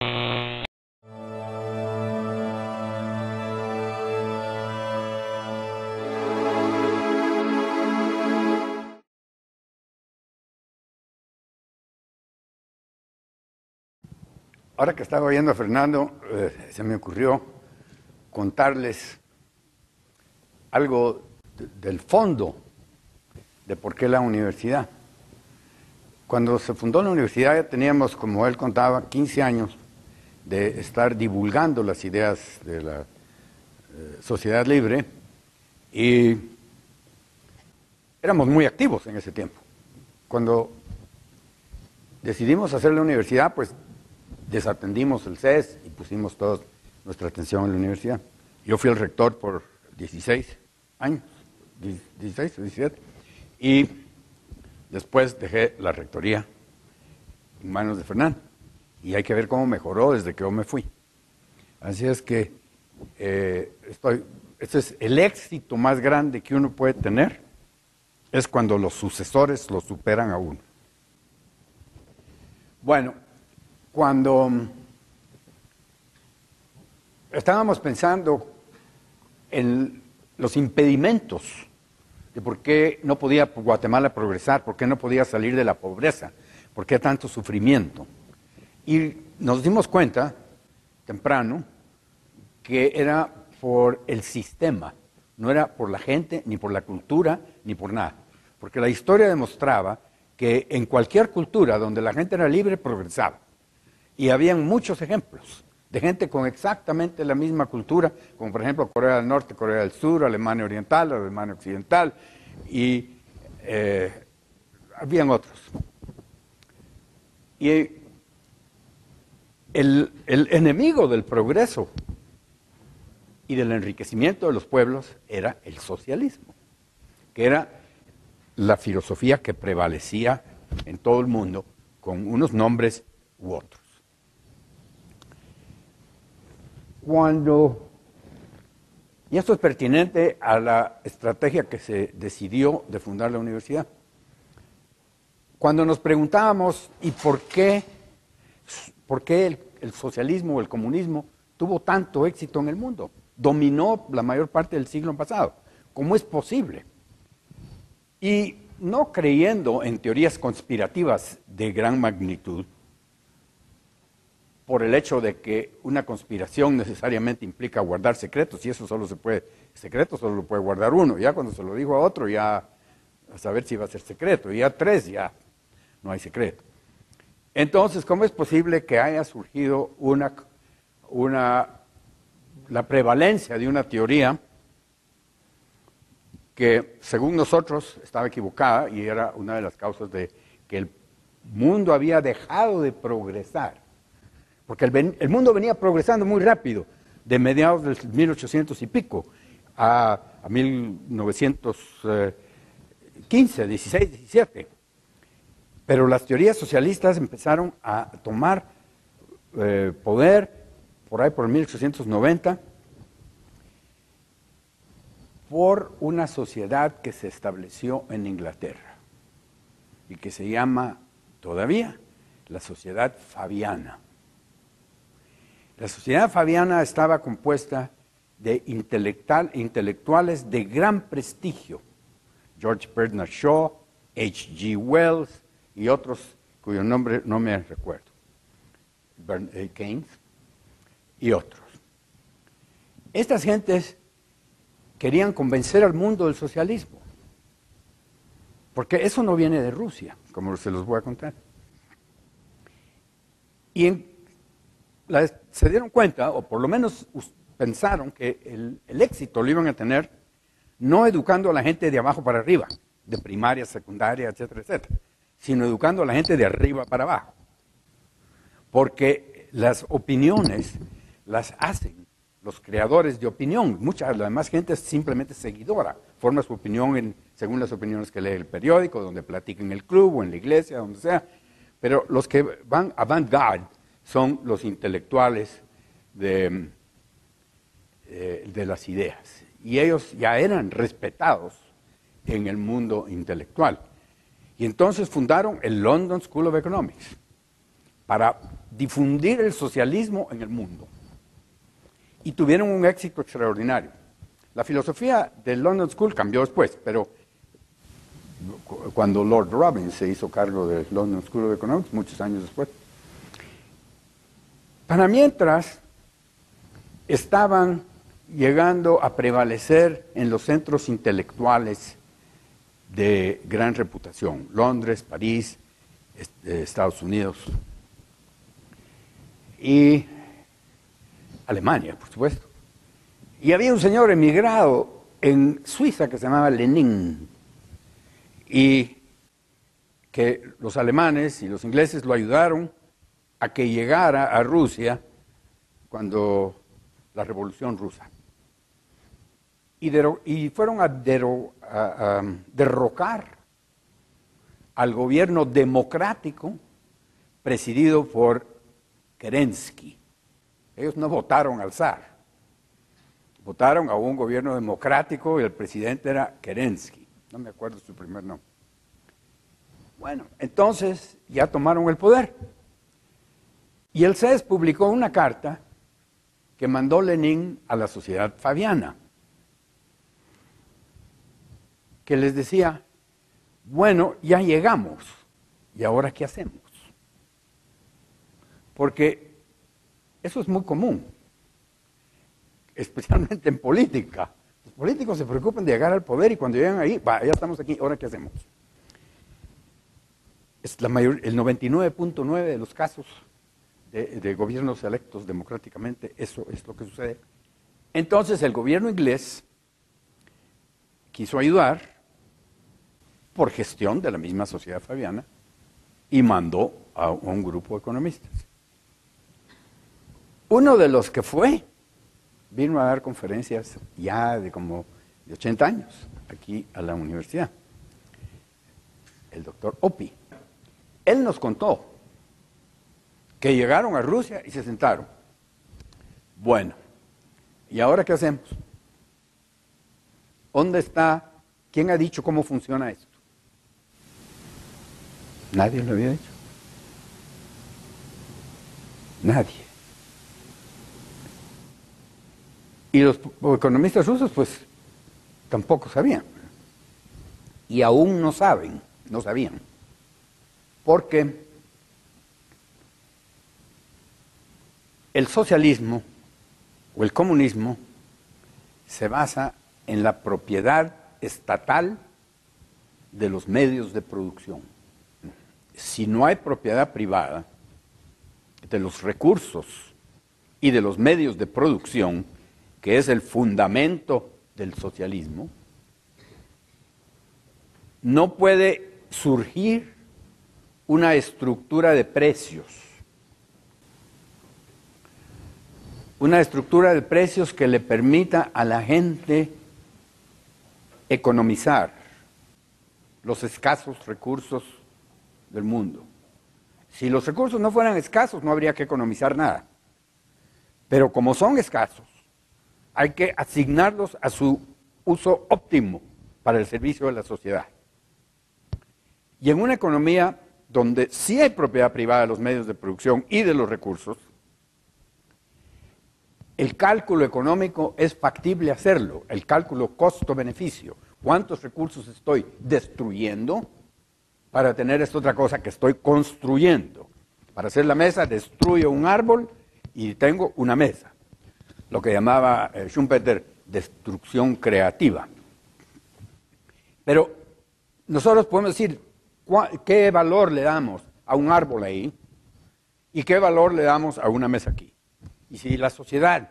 Ahora que estaba oyendo a Fernando, se me ocurrió contarles algo del fondo de por qué la universidad. Cuando se fundó la universidad ya teníamos, como él contaba, 15 años de estar divulgando las ideas de la sociedad libre y éramos muy activos en ese tiempo. Cuando decidimos hacer la universidad, pues desatendimos el CES y pusimos toda nuestra atención en la universidad. Yo fui el rector por 16 años, 16 o 17, y después dejé la rectoría en manos de Fernando. Y hay que ver cómo mejoró desde que yo me fui. Así es que este es el éxito más grande que uno puede tener, es cuando los sucesores lo superan a uno. Bueno. Cuando estábamos pensando en los impedimentos de por qué no podía Guatemala progresar, por qué no podía salir de la pobreza, por qué tanto sufrimiento. Y nos dimos cuenta, temprano, que era por el sistema, no era por la gente, ni por la cultura, ni por nada. Porque la historia demostraba que en cualquier cultura donde la gente era libre, progresaba. Y habían muchos ejemplos de gente con exactamente la misma cultura, como por ejemplo Corea del Norte, Corea del Sur, Alemania Oriental, Alemania Occidental, y habían otros. Y el enemigo del progreso y del enriquecimiento de los pueblos era el socialismo, que era la filosofía que prevalecía en todo el mundo, con unos nombres u otros. Y esto es pertinente a la estrategia que se decidió de fundar la universidad. Cuando nos preguntábamos, ¿y por qué el socialismo o el comunismo tuvo tanto éxito en el mundo? Dominó la mayor parte del siglo pasado. ¿Cómo es posible? Y no creyendo en teorías conspirativas de gran magnitud, por el hecho de que una conspiración necesariamente implica guardar secretos, y eso secreto solo lo puede guardar uno, ya cuando se lo dijo a otro, ya a saber si va a ser secreto, y a tres ya no hay secreto. Entonces, ¿cómo es posible que haya surgido la prevalencia de una teoría que, según nosotros, estaba equivocada y era una de las causas de que el mundo había dejado de progresar? Porque el mundo venía progresando muy rápido, de mediados del 1800 y pico a 1915, 16, 17. Pero las teorías socialistas empezaron a tomar poder por ahí por 1890, por una sociedad que se estableció en Inglaterra y que se llama todavía la Sociedad Fabiana. La Sociedad Fabiana estaba compuesta de intelectuales de gran prestigio. George Bernard Shaw, H.G. Wells y otros cuyo nombre no me recuerdo. Bernie Keynes y otros. Estas gentes querían convencer al mundo del socialismo. Porque eso no viene de Rusia, como se los voy a contar. Y se dieron cuenta, o por lo menos pensaron, que el éxito lo iban a tener no educando a la gente de abajo para arriba, de primaria, secundaria, etcétera, etcétera, sino educando a la gente de arriba para abajo. Porque las opiniones las hacen los creadores de opinión. Mucha de la demás gente es simplemente seguidora, forma su opinión según las opiniones que lee el periódico, donde platica en el club o en la iglesia, donde sea. Pero los que van avant-garde son los intelectuales de las ideas. Y ellos ya eran respetados en el mundo intelectual. Y entonces fundaron el London School of Economics, para difundir el socialismo en el mundo. Y tuvieron un éxito extraordinario. La filosofía de London School cambió después, pero cuando Lord Robbins se hizo cargo de London School of Economics, muchos años después. Para mientras estaban llegando a prevalecer en los centros intelectuales de gran reputación, Londres, París, Estados Unidos y Alemania, por supuesto. Y había un señor emigrado en Suiza que se llamaba Lenin, y que los alemanes y los ingleses lo ayudaron a que llegara a Rusia cuando la Revolución Rusa. Y fueron a derrocar al gobierno democrático presidido por Kerensky. Ellos no votaron al zar, votaron a un gobierno democrático y el presidente era Kerensky. No me acuerdo su primer nombre. Bueno, entonces ya tomaron el poder. Y el CES publicó una carta que mandó Lenin a la Sociedad Fabiana, que les decía, bueno, ya llegamos, ¿y ahora qué hacemos? Porque eso es muy común, especialmente en política. Los políticos se preocupan de llegar al poder y cuando llegan ahí, va, ya estamos aquí, ¿ahora qué hacemos? Es la mayor, el 99.9% de los casos de gobiernos electos democráticamente, eso es lo que sucede. Entonces el gobierno inglés quiso ayudar por gestión de la misma Sociedad Fabiana y mandó a un grupo de economistas. Uno de los que fue, vino a dar conferencias ya de como de 80 años aquí a la universidad, el doctor Opi. Él nos contó que llegaron a Rusia y se sentaron. Bueno, ¿y ahora qué hacemos? ¿Dónde está? ¿Quién ha dicho cómo funciona esto? Nadie lo había dicho. Nadie. Y los economistas rusos, pues, tampoco sabían. Y aún no saben, no sabían. Porque el socialismo o el comunismo se basa en la propiedad estatal de los medios de producción. Si no hay propiedad privada de los recursos y de los medios de producción, que es el fundamento del socialismo, no puede surgir una estructura de precios. Una estructura de precios que le permita a la gente economizar los escasos recursos del mundo. Si los recursos no fueran escasos, no habría que economizar nada. Pero como son escasos, hay que asignarlos a su uso óptimo para el servicio de la sociedad. Y en una economía donde sí hay propiedad privada de los medios de producción y de los recursos, el cálculo económico es factible hacerlo, el cálculo costo-beneficio. ¿Cuántos recursos estoy destruyendo para tener esta otra cosa que estoy construyendo? Para hacer la mesa, destruyo un árbol y tengo una mesa. Lo que llamaba Schumpeter destrucción creativa. Pero nosotros podemos decir qué valor le damos a un árbol ahí y qué valor le damos a una mesa aquí. Y si la sociedad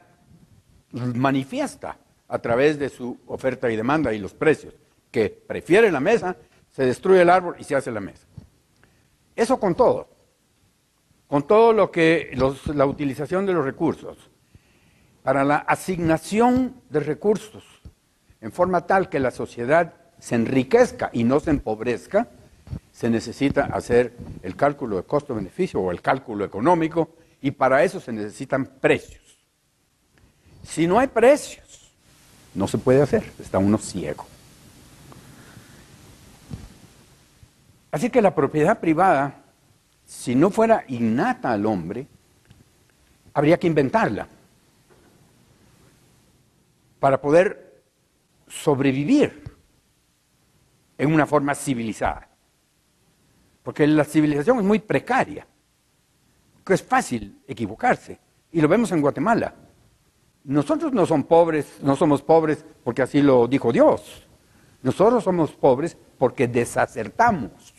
manifiesta a través de su oferta y demanda y los precios que prefiere la mesa, se destruye el árbol y se hace la mesa. Eso con todo lo que la utilización de los recursos, para la asignación de recursos en forma tal que la sociedad se enriquezca y no se empobrezca, se necesita hacer el cálculo de costo-beneficio o el cálculo económico, y para eso se necesitan precios. Si no hay precios, no se puede hacer, está uno ciego. Así que la propiedad privada si no fuera innata al hombre, habría que inventarla para poder sobrevivir en una forma civilizada. Porque la civilización es muy precaria, que es fácil equivocarse. Y lo vemos en Guatemala. Nosotros no somos pobres porque así lo dijo Dios. Nosotros somos pobres porque desacertamos,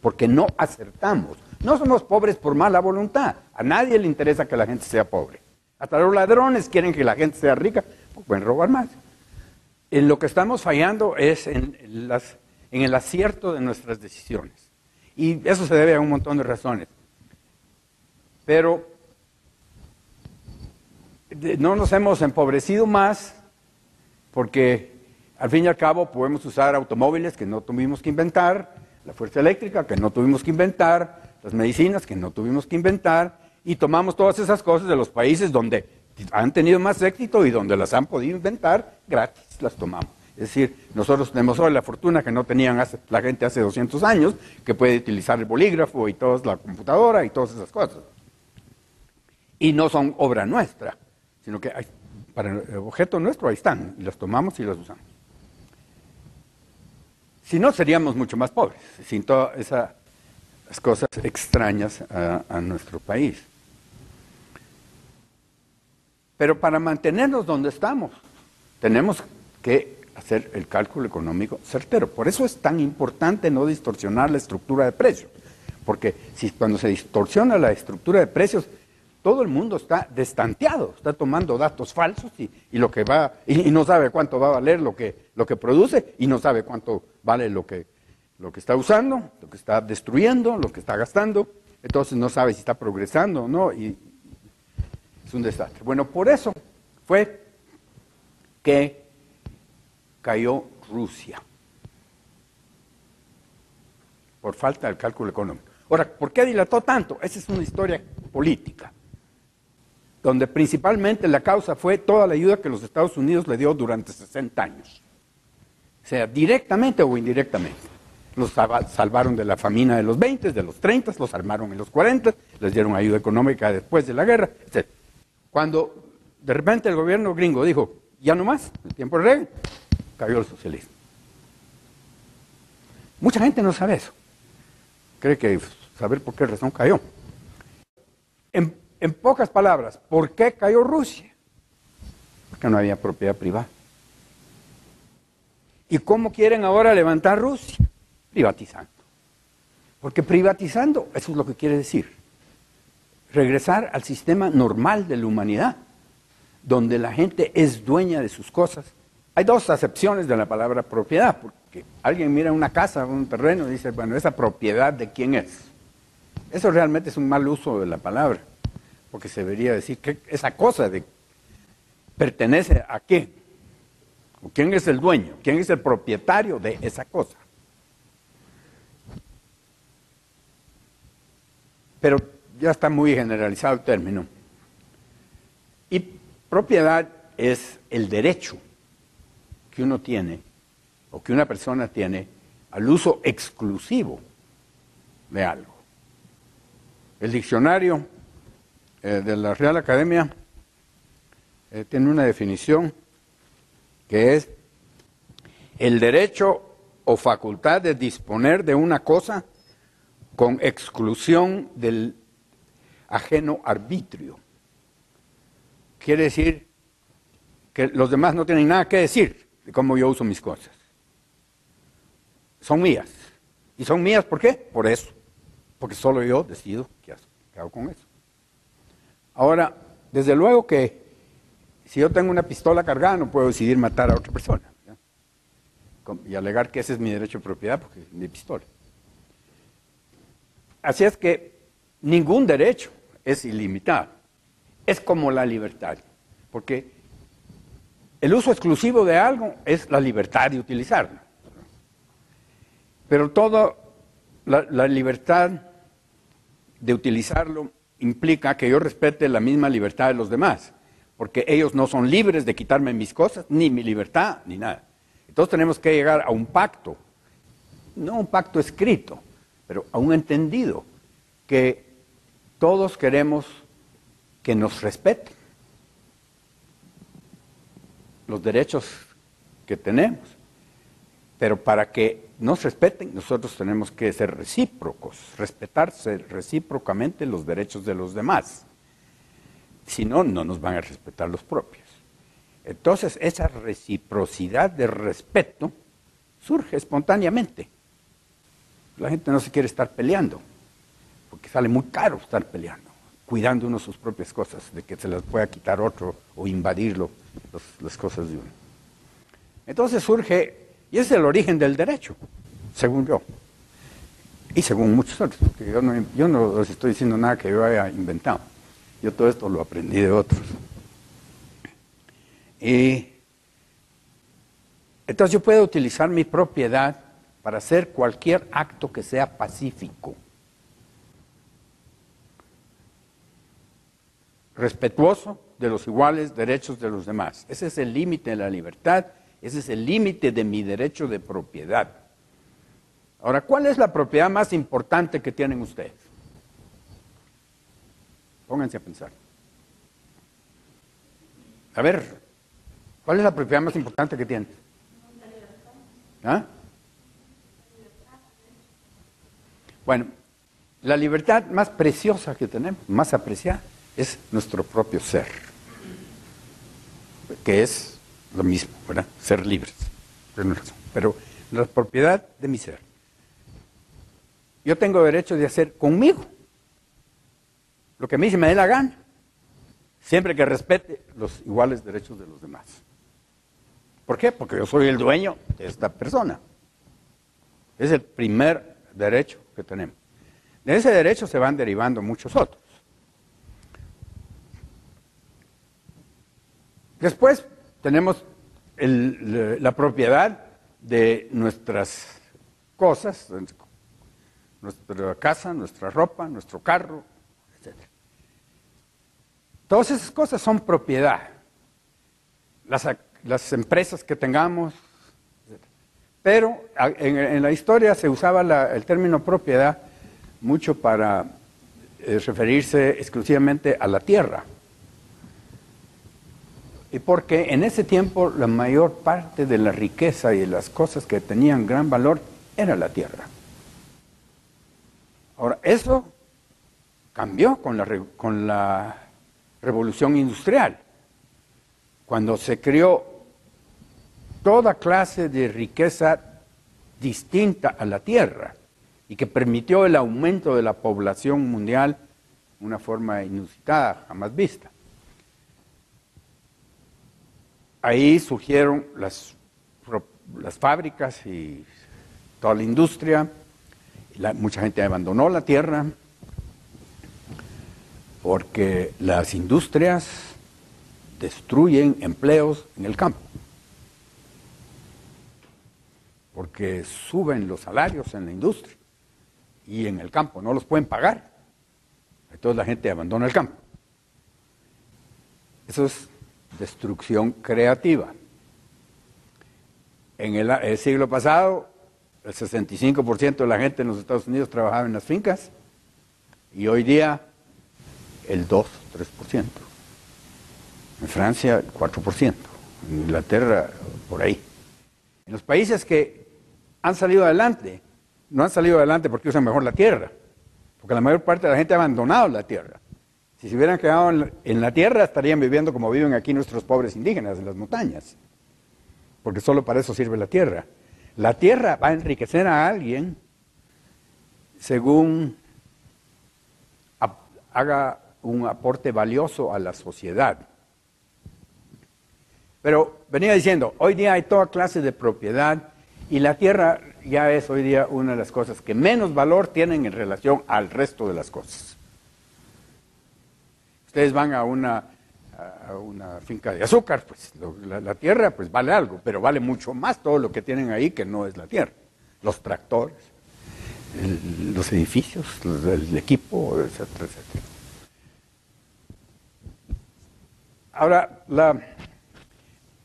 porque no acertamos. No somos pobres por mala voluntad. A nadie le interesa que la gente sea pobre. Hasta los ladrones quieren que la gente sea rica, pues pueden robar más. En lo que estamos fallando es en el acierto de nuestras decisiones. Y eso se debe a un montón de razones. Pero no nos hemos empobrecido más porque al fin y al cabo podemos usar automóviles que no tuvimos que inventar, la fuerza eléctrica que no tuvimos que inventar, las medicinas que no tuvimos que inventar, y tomamos todas esas cosas de los países donde han tenido más éxito y donde las han podido inventar, gratis las tomamos. Es decir, nosotros tenemos hoy la fortuna que no tenían la gente hace 200 años, que puede utilizar el bolígrafo y toda la computadora y todas esas cosas. Y no son obra nuestra, sino que para el objeto nuestro ahí están, y las tomamos y las usamos. Si no, seríamos mucho más pobres, sin todas esas cosas extrañas a nuestro país. Pero para mantenernos donde estamos, tenemos que hacer el cálculo económico certero. Por eso es tan importante no distorsionar la estructura de precios, porque cuando se distorsiona la estructura de precios, todo el mundo está destanteado, está tomando datos falsos y lo que va y no sabe cuánto va a valer lo que produce y no sabe cuánto vale lo que está usando, lo que está destruyendo, lo que está gastando. Entonces no sabe si está progresando o no y es un desastre. Bueno, por eso fue que cayó Rusia, por falta del cálculo económico. Ahora, ¿por qué dilató tanto? Esa es una historia política, donde principalmente la causa fue toda la ayuda que los Estados Unidos le dio durante 60 años. O sea, directamente o indirectamente. Los salvaron de la famina de los 20, de los 30, los armaron en los 40, les dieron ayuda económica después de la guerra, etc. Cuando de repente el gobierno gringo dijo, ya no más, el tiempo es Reagan, cayó el socialismo. Mucha gente no sabe eso. Cree que saber por qué razón cayó. En pocas palabras, ¿por qué cayó Rusia? Porque no había propiedad privada. ¿Y cómo quieren ahora levantar Rusia? Privatizando. Porque privatizando, eso es lo que quiere decir. Regresar al sistema normal de la humanidad, donde la gente es dueña de sus cosas. Hay dos acepciones de la palabra propiedad, porque alguien mira una casa, un terreno y dice, bueno, ¿esa propiedad de quién es? Eso realmente es un mal uso de la palabra, porque se debería decir que esa cosa pertenece a quién, o quién es el dueño, quién es el propietario de esa cosa. Pero ya está muy generalizado el término. Y propiedad es el derecho que uno tiene, o que una persona tiene, al uso exclusivo de algo. El diccionario de la Real Academia tiene una definición que es el derecho o facultad de disponer de una cosa con exclusión del ajeno arbitrio. Quiere decir que los demás no tienen nada que decir de cómo yo uso mis cosas. Son mías. ¿Y son mías por qué? Por eso. Porque solo yo decido qué hago con eso. Ahora, desde luego que si yo tengo una pistola cargada no puedo decidir matar a otra persona, ¿ya? Y alegar que ese es mi derecho de propiedad porque es mi pistola. Así es que ningún derecho es ilimitado. Es como la libertad. Porque el uso exclusivo de algo es la libertad de utilizarlo. Pero toda la libertad de utilizarlo implica que yo respete la misma libertad de los demás, porque ellos no son libres de quitarme mis cosas, ni mi libertad, ni nada. Entonces tenemos que llegar a un pacto, no un pacto escrito, pero a un entendido, que todos queremos que nos respeten los derechos que tenemos, pero para que nos respeten nosotros tenemos que ser recíprocos, respetarse recíprocamente los derechos de los demás. Si no, no nos van a respetar los propios. Entonces, esa reciprocidad de respeto surge espontáneamente. La gente no se quiere estar peleando, porque sale muy caro estar peleando, cuidando uno sus propias cosas, de que se las pueda quitar otro o invadirlo, las cosas de uno. Entonces surge, y es el origen del derecho, según yo, y según muchos otros, porque yo no les estoy diciendo nada que yo haya inventado. Yo todo esto lo aprendí de otros. Y entonces yo puedo utilizar mi propiedad para hacer cualquier acto que sea pacífico, respetuoso de los iguales derechos de los demás. Ese es el límite de la libertad, ese es el límite de mi derecho de propiedad. Ahora, ¿cuál es la propiedad más importante que tienen ustedes? Pónganse a pensar. A ver, ¿cuál es la propiedad más importante que tienen? ¿Ah? Bueno, la libertad más preciosa que tenemos, más apreciada, es nuestro propio ser, que es lo mismo, ¿verdad? Ser libres, pero la propiedad de mi ser. Yo tengo derecho de hacer conmigo lo que a mí se me dé la gana, siempre que respete los iguales derechos de los demás. ¿Por qué? Porque yo soy el dueño de esta persona. Es el primer derecho que tenemos. De ese derecho se van derivando muchos otros. Después tenemos la propiedad de nuestras cosas, nuestra casa, nuestra ropa, nuestro carro, etc. Todas esas cosas son propiedad. Las empresas que tengamos, etc. Pero en la historia se usaba el término propiedad mucho para referirse exclusivamente a la tierra. Y porque en ese tiempo la mayor parte de la riqueza y de las cosas que tenían gran valor era la tierra. Ahora, eso cambió con la revolución industrial, cuando se creó toda clase de riqueza distinta a la tierra y que permitió el aumento de la población mundial de una forma inusitada, jamás vista. Ahí surgieron las fábricas y toda la industria, mucha gente abandonó la tierra porque las industrias destruyen empleos en el campo, porque suben los salarios en la industria y en el campo no los pueden pagar, entonces la gente abandona el campo. Eso es destrucción creativa. En el siglo pasado, el 65% de la gente en los Estados Unidos trabajaba en las fincas y hoy día el 2-3%. En Francia, el 4%. En Inglaterra, por ahí. En los países que han salido adelante, no han salido adelante porque usan mejor la tierra, porque la mayor parte de la gente ha abandonado la tierra. Si se hubieran quedado en la tierra, estarían viviendo como viven aquí nuestros pobres indígenas, en las montañas. Porque solo para eso sirve la tierra. La tierra va a enriquecer a alguien según haga un aporte valioso a la sociedad. Pero venía diciendo, hoy día hay toda clase de propiedad y la tierra ya es hoy día una de las cosas que menos valor tienen en relación al resto de las cosas. Ustedes van a una finca de azúcar, pues la tierra pues vale algo, pero vale mucho más todo lo que tienen ahí que no es la tierra. Los tractores, los edificios, el equipo, etcétera, etcétera. Ahora,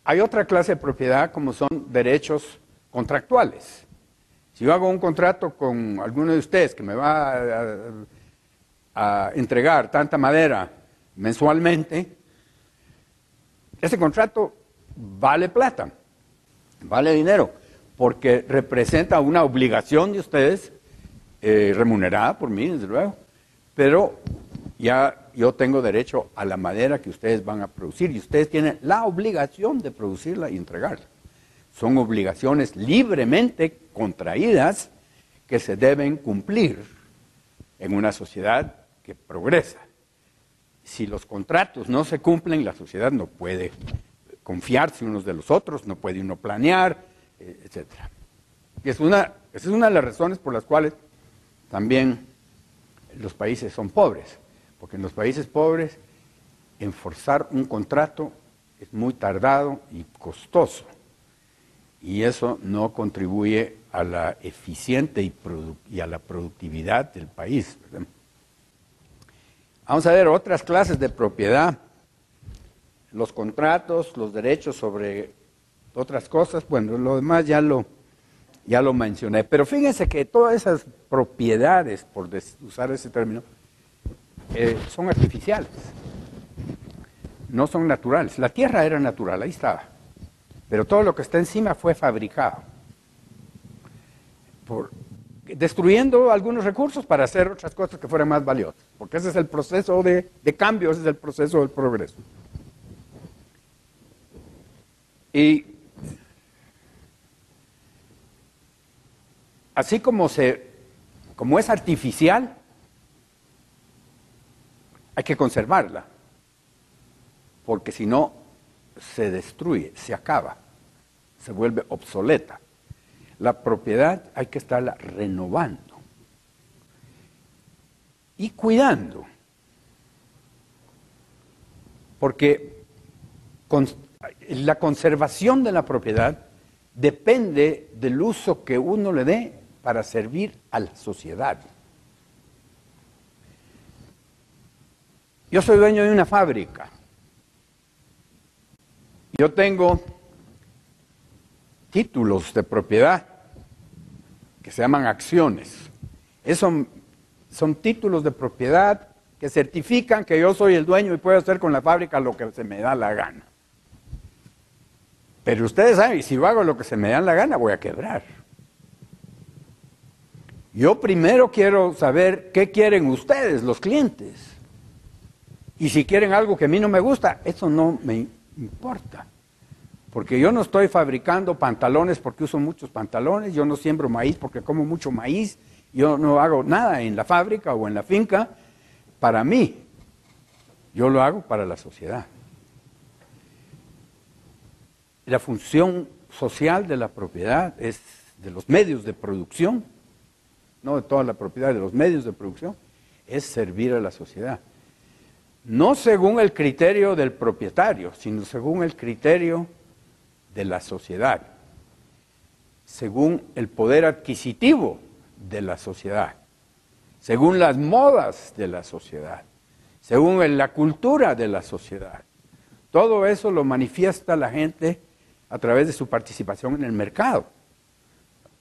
hay otra clase de propiedad como son derechos contractuales. Si yo hago un contrato con alguno de ustedes que me va a a entregar tanta madera mensualmente, ese contrato vale plata, vale dinero, porque representa una obligación de ustedes, remunerada por mí, desde luego, pero ya yo tengo derecho a la madera que ustedes van a producir y ustedes tienen la obligación de producirla y entregarla. Son obligaciones libremente contraídas que se deben cumplir en una sociedad que progresa. Si los contratos no se cumplen, la sociedad no puede confiarse unos de los otros, no puede uno planear, etc. Y esa es una de las razones por las cuales también los países son pobres, porque en los países pobres enforzar un contrato es muy tardado y costoso, y eso no contribuye a la eficiente y a la productividad del país, ¿verdad? Vamos a ver otras clases de propiedad, los contratos, los derechos sobre otras cosas. Bueno, lo demás ya lo mencioné, pero fíjense que todas esas propiedades, por usar ese término, son artificiales, no son naturales. La tierra era natural, ahí estaba, pero todo lo que está encima fue fabricado, destruyendo algunos recursos para hacer otras cosas que fueran más valiosas, porque ese es el proceso de cambio, ese es el proceso del progreso. Y así como es artificial, hay que conservarla, porque si no se destruye, se acaba, se vuelve obsoleta. La propiedad hay que estarla renovando y cuidando, porque la conservación de la propiedad depende del uso que uno le dé para servir a la sociedad. Yo soy dueño de una fábrica. Yo tengo títulos de propiedad que se llaman acciones. Esos son títulos de propiedad que certifican que yo soy el dueño y puedo hacer con la fábrica lo que se me da la gana. Pero ustedes saben, si yo hago lo que se me da la gana, voy a quebrar. Yo primero quiero saber qué quieren ustedes, los clientes. Y si quieren algo que a mí no me gusta, eso no me importa. Porque yo no estoy fabricando pantalones porque uso muchos pantalones, yo no siembro maíz porque como mucho maíz, yo no hago nada en la fábrica o en la finca para mí. Yo lo hago para la sociedad. La función social de la propiedad es de los medios de producción, no de toda la propiedad, de los medios de producción, es servir a la sociedad. No según el criterio del propietario, sino según el criterio de la sociedad, según el poder adquisitivo de la sociedad, según las modas de la sociedad, según la cultura de la sociedad. Todo eso lo manifiesta la gente a través de su participación en el mercado,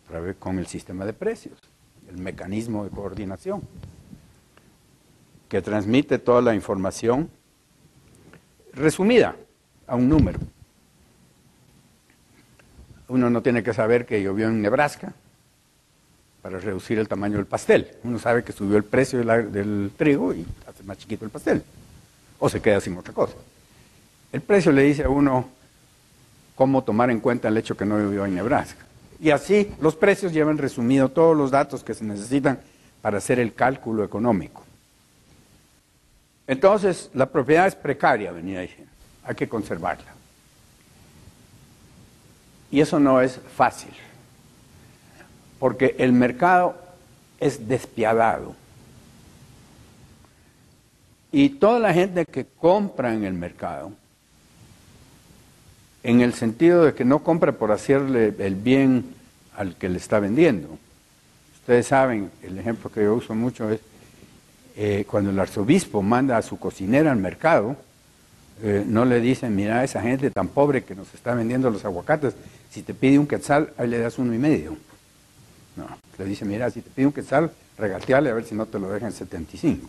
a través con el sistema de precios, el mecanismo de coordinación, que transmite toda la información resumida a un número. Uno no tiene que saber que llovió en Nebraska para reducir el tamaño del pastel. Uno sabe que subió el precio del trigo y hace más chiquito el pastel, o se queda sin otra cosa. El precio le dice a uno cómo tomar en cuenta el hecho que no llovió en Nebraska. Y así los precios llevan resumido todos los datos que se necesitan para hacer el cálculo económico. Entonces, la propiedad es precaria, venía diciendo, hay que conservarla. Y eso no es fácil, porque el mercado es despiadado. Y toda la gente que compra en el mercado, en el sentido de que no compra por hacerle el bien al que le está vendiendo. Ustedes saben, el ejemplo que yo uso mucho es, cuando el arzobispo manda a su cocinera al mercado, no le dicen, mira, esa gente tan pobre que nos está vendiendo los aguacates, si te pide un quetzal, ahí le das 1.5. No, le dice, mira, si te pide un quetzal, regateale a ver si no te lo dejan 75.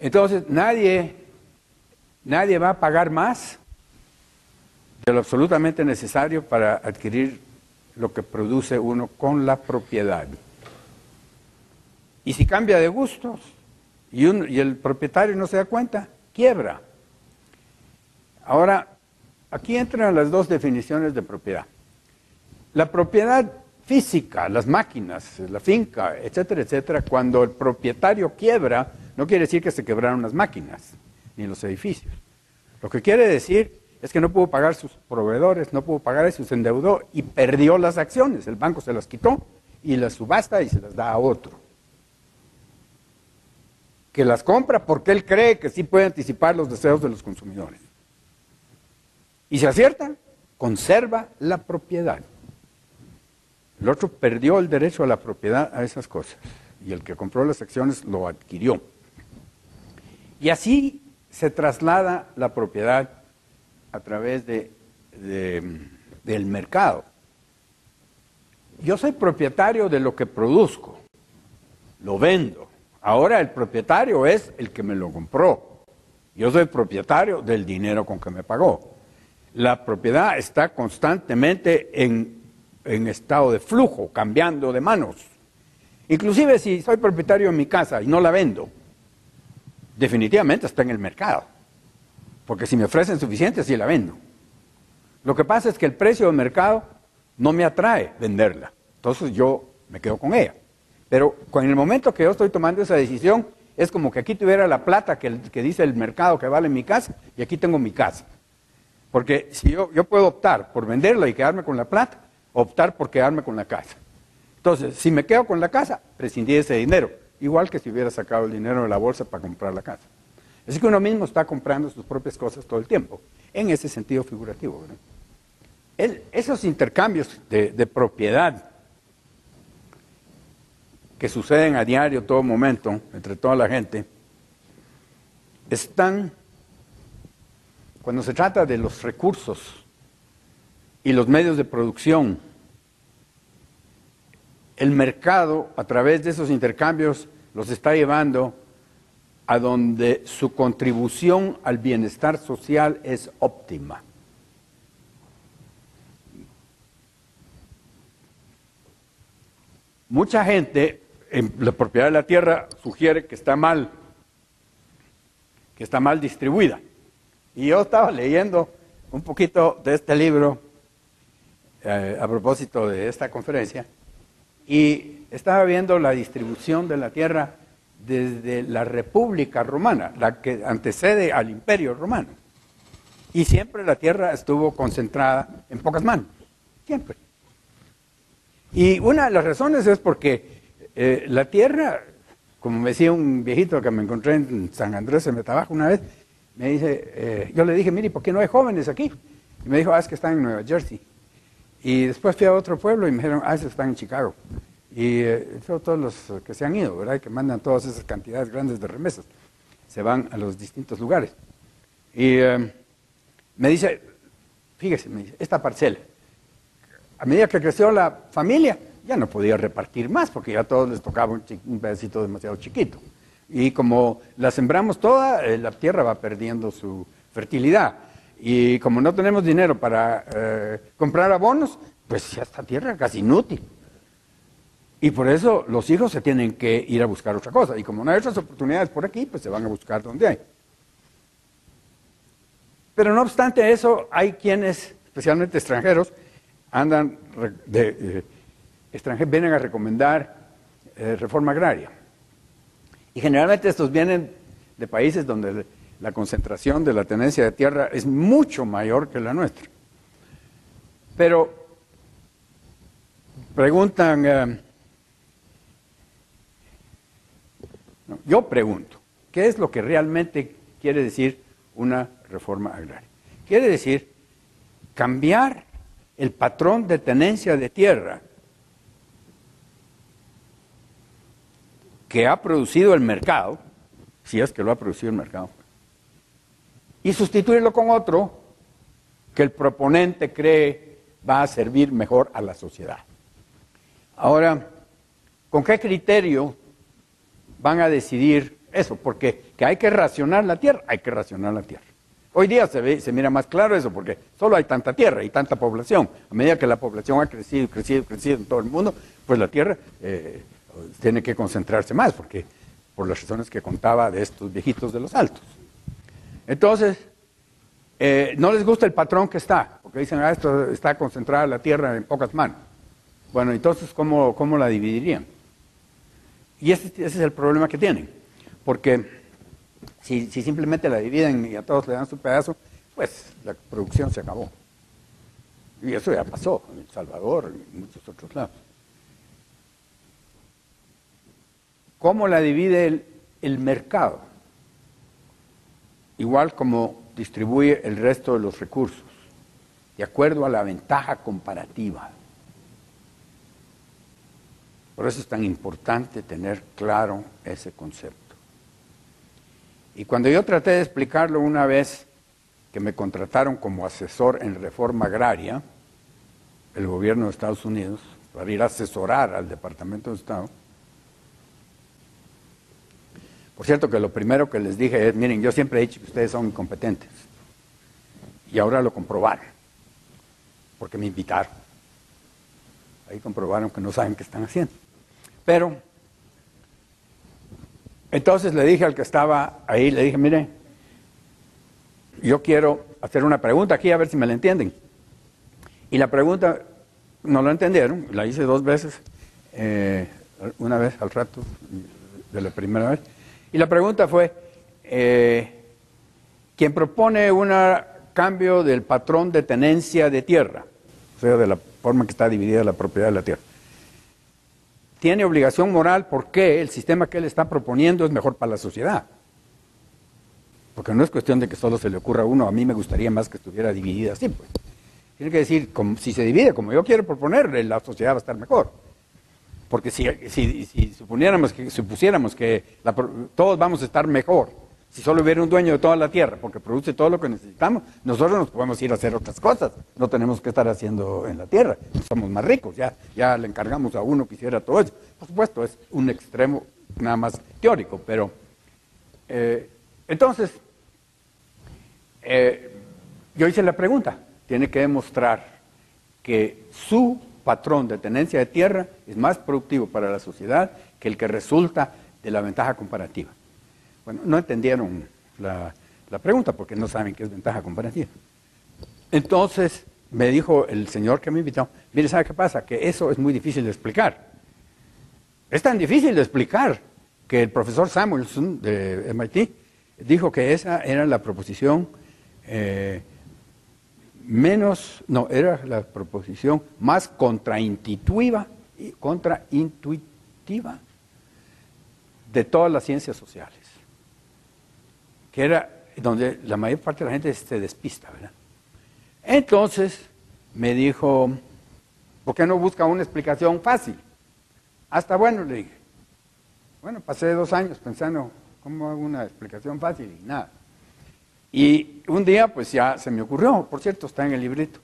Entonces, nadie va a pagar más de lo absolutamente necesario para adquirir lo que produce uno con la propiedad. Y si cambia de gustos y el propietario no se da cuenta, quiebra. Ahora, aquí entran las dos definiciones de propiedad. La propiedad física, las máquinas, la finca, etcétera, etcétera, cuando el propietario quiebra, no quiere decir que se quebraron las máquinas ni los edificios. Lo que quiere decir es que no pudo pagar sus proveedores, no pudo pagar y se endeudó y perdió las acciones. El banco se las quitó y las subasta y se las da a otro, que las compra porque él cree que sí puede anticipar los deseos de los consumidores. Y si acierta, conserva la propiedad. El otro perdió el derecho a la propiedad a esas cosas, y el que compró las acciones lo adquirió. Y así se traslada la propiedad a través del mercado. Yo soy propietario de lo que produzco, lo vendo. Ahora el propietario es el que me lo compró. Yo soy propietario del dinero con que me pagó. La propiedad está constantemente en estado de flujo, cambiando de manos. Inclusive si soy propietario de mi casa y no la vendo, definitivamente está en el mercado, porque si me ofrecen suficiente, sí la vendo. Lo que pasa es que el precio de mercado no me atrae venderla, entonces yo me quedo con ella. Pero en el momento que yo estoy tomando esa decisión, es como que aquí tuviera la plata que dice el mercado que vale mi casa, y aquí tengo mi casa. Porque si yo puedo optar por venderla y quedarme con la plata, optar por quedarme con la casa. Entonces, si me quedo con la casa, prescindí de ese dinero, igual que si hubiera sacado el dinero de la bolsa para comprar la casa. Así que uno mismo está comprando sus propias cosas todo el tiempo, en ese sentido figurativo, ¿verdad? Esos intercambios de propiedad que suceden a diario, todo momento, entre toda la gente, están, cuando se trata de los recursos y los medios de producción, el mercado a través de esos intercambios los está llevando a donde su contribución al bienestar social es óptima. Mucha gente en la propiedad de la tierra sugiere que está mal distribuida. Y yo estaba leyendo un poquito de este libro a propósito de esta conferencia, y estaba viendo la distribución de la tierra desde la República Romana, la que antecede al Imperio Romano. Y siempre la tierra estuvo concentrada en pocas manos, siempre. Y una de las razones es porque la tierra, como me decía un viejito que me encontré en San Andrés, en Metabajo una vez, me dice, yo le dije, mire, ¿por qué no hay jóvenes aquí? Y me dijo, es que están en Nueva Jersey. Y después fui a otro pueblo y me dijeron, es que están en Chicago. Y todos los que se han ido, ¿verdad? Que mandan todas esas cantidades grandes de remesas, se van a los distintos lugares. Y me dice, fíjese, me dice, esta parcela, a medida que creció la familia, ya no podía repartir más, porque ya a todos les tocaba un pedacito demasiado chiquito. Y como la sembramos toda, la tierra va perdiendo su fertilidad. Y como no tenemos dinero para comprar abonos, pues ya esta tierra es casi inútil. Y por eso los hijos se tienen que ir a buscar otra cosa. Y como no hay otras oportunidades por aquí, pues se van a buscar donde hay. Pero no obstante eso, hay quienes, especialmente extranjeros, andan vienen a recomendar reforma agraria. Y generalmente estos vienen de países donde la concentración de la tenencia de tierra es mucho mayor que la nuestra. Pero preguntan... yo pregunto, ¿qué es lo que realmente quiere decir una reforma agraria? Quiere decir cambiar el patrón de tenencia de tierra que ha producido el mercado, si es que lo ha producido el mercado, y sustituirlo con otro que el proponente cree va a servir mejor a la sociedad. Ahora, ¿con qué criterio van a decidir Eso, porque que hay que racionar la tierra, hay que racionar la tierra. Hoy día se ve, se mira más claro eso, porque solo hay tanta tierra y tanta población. A medida que la población ha crecido, crecido en todo el mundo, pues la tierra tiene que concentrarse más, porque por las razones que contaba de estos viejitos de los altos. Entonces, no les gusta el patrón que está, porque dicen, ah, esto está concentrada la tierra en pocas manos. Bueno, entonces, ¿cómo la dividirían? Y ese es el problema que tienen, porque si simplemente la dividen y a todos le dan su pedazo, pues la producción se acabó. Y eso ya pasó en El Salvador y en muchos otros lados. ¿Cómo la divide el mercado? Igual como distribuye el resto de los recursos, de acuerdo a la ventaja comparativa. Por eso es tan importante tener claro ese concepto. Y cuando yo traté de explicarlo una vez que me contrataron como asesor en reforma agraria, el gobierno de Estados Unidos, para ir a asesorar al Departamento de Estado. Por cierto que lo primero que les dije es, miren, yo siempre he dicho que ustedes son incompetentes. Y ahora lo comprobaron, porque me invitaron. Ahí comprobaron que no saben qué están haciendo. Pero entonces le dije al que estaba ahí, le dije, mire, yo quiero hacer una pregunta aquí, a ver si me la entienden. Y la pregunta, no la entendieron, la hice dos veces, una vez al rato de la primera vez. Y la pregunta fue, ¿quién propone un cambio del patrón de tenencia de tierra? O sea, de la forma que está dividida la propiedad de la tierra. Tiene obligación moral porque el sistema que él está proponiendo es mejor para la sociedad. Porque no es cuestión de que solo se le ocurra a uno, a mí me gustaría más que estuviera dividida así, pues. Tiene que decir, como, si se divide como yo quiero proponer, la sociedad va a estar mejor. Porque si supusiéramos que todos vamos a estar mejor, si solo hubiera un dueño de toda la tierra, porque produce todo lo que necesitamos, nosotros nos podemos ir a hacer otras cosas, no tenemos que estar haciendo en la tierra, somos más ricos, ya le encargamos a uno que hiciera todo eso. Por supuesto, es un extremo nada más teórico, pero entonces, yo hice la pregunta, tiene que demostrar que su patrón de tenencia de tierra es más productivo para la sociedad que el que resulta de la ventaja comparativa. Bueno, no entendieron la pregunta porque no saben qué es ventaja comparativa. Entonces me dijo el señor que me invitó, mire, ¿sabe qué pasa? Que eso es muy difícil de explicar. Es tan difícil de explicar que el profesor Samuelson de MIT dijo que esa era la proposición más contraintuitiva de todas las ciencias sociales. Que era donde la mayor parte de la gente se despista, ¿verdad? Entonces me dijo, ¿por qué no busca una explicación fácil? Hasta bueno, le dije. Bueno, pasé 2 años pensando, ¿cómo hago una explicación fácil? Y nada. Y un día, pues ya se me ocurrió, por cierto, está en el librito,